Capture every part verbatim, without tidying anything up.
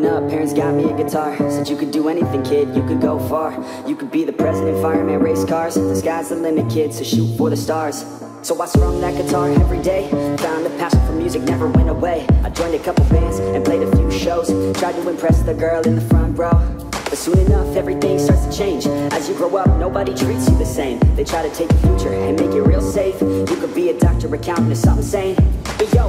Growing up, parents got me a guitar. Said you could do anything, kid, you could go far. You could be the president, fireman, race cars. The sky's the limit, kid, so shoot for the stars. So I strummed that guitar every day. Found a passion for music, never went away. I joined a couple bands and played a few shows. Tried to impress the girl in the front row, but soon enough, everything starts to change. As you grow up, nobody treats you the same. They try to take your future and make it real safe. You could be a doctor, accountant, or something sane. But yo,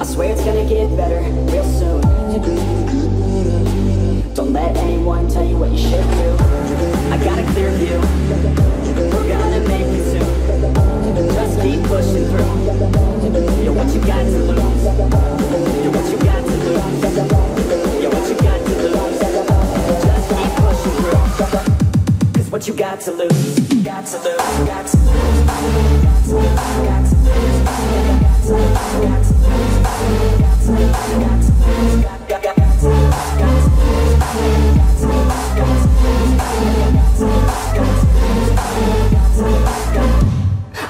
I swear it's gonna get better real soon. Don't let anyone tell you what you should do. I got a clear view. We're gonna make it soon. Just keep pushing through. You're what you got to lose. You're what you got to lose. You're what you got to lose. Just keep pushing through. Cause what you got to lose, got to lose, got to lose, got to lose, got to lose, got to lose, got to lose, got to lose, got to lose, got to lose, got to lose.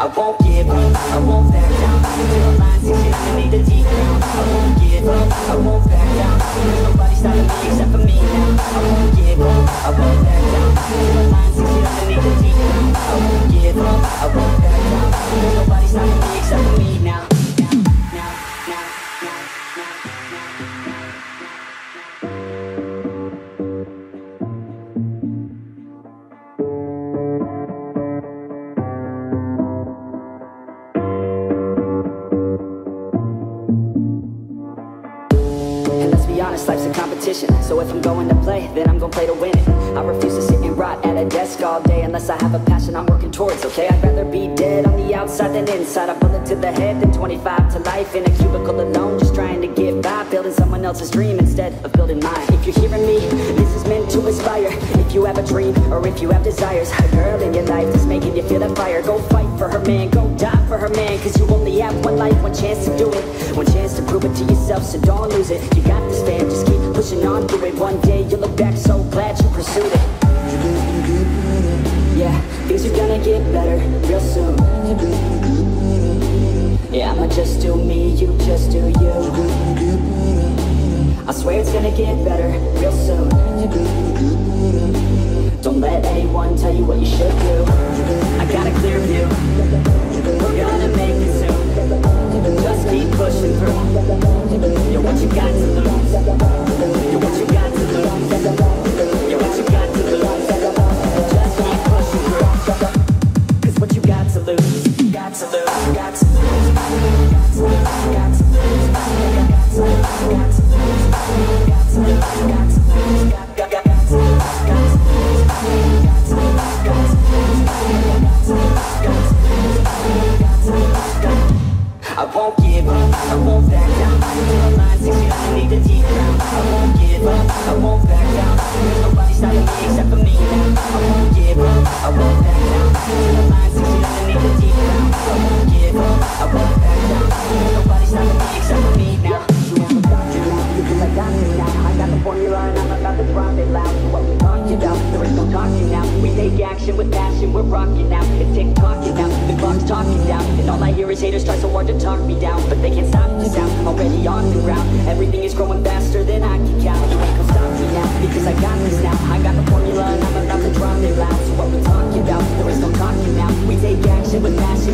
I won't give up, I won't back down. Until the lines exist, I need a deep down. I won't give up, I won't back down. There's nobody stopping me except for me now. I won't give up, I won't back down. Until the lines exist, I need a deep down. I won't give up, I won't back down. There's nobody stopping me except for me now. Life's a competition, so if I'm going to play, then I'm gonna play to win it. I refuse to sit and rot at a desk all day unless I have a passion I'm working towards, okay? I'd rather be dead on the outside than inside. A bullet to the head than twenty-five to life in a cubicle alone, just trying to get by, building someone else's dream instead of building mine. If you're hearing me, this is meant to inspire. If you have a dream or if you have desires, a girl in your life that's making you feel that fire, go fight for her, man. Go die for her, man. Cause you only have one life, one chance to do it, one chance to prove it to yourself, so don't lose it. You got this, fam. Just keep pushing on through it. One day you'll look back so glad you pursued it. Yeah, things are gonna get better real soon. Yeah, I'ma just do me, you just do you. I swear it's gonna get better real soon. Don't let anyone tell you what you should do. I got a clear view. We're gonna make it soon. Just keep pushing through. You're what you got to lose.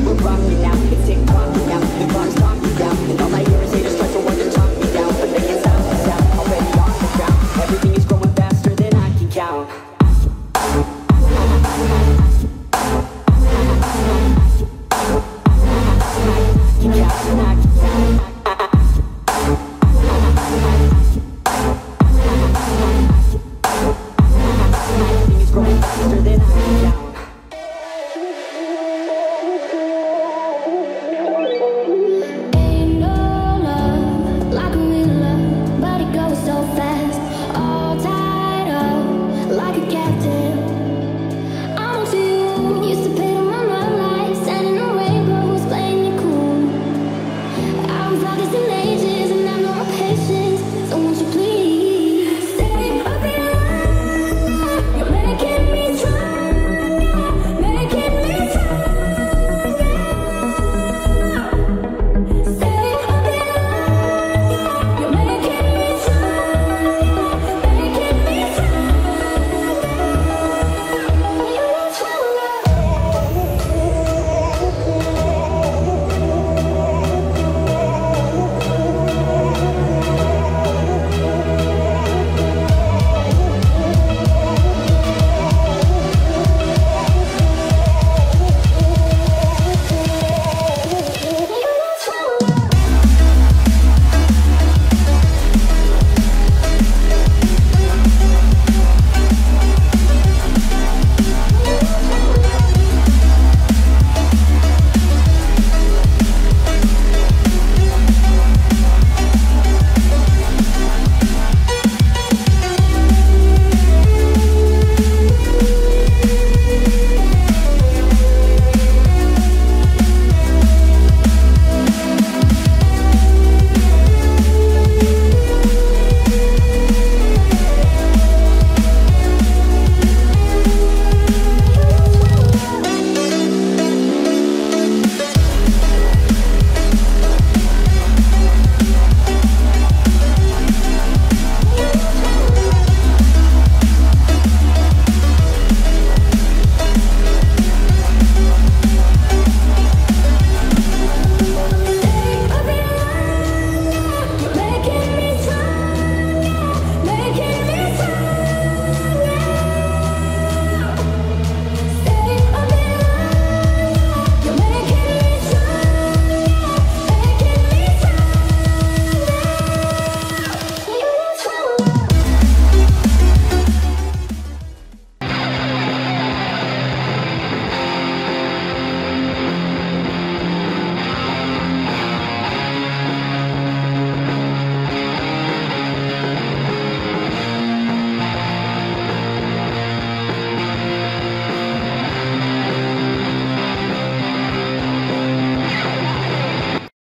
We're rocking now.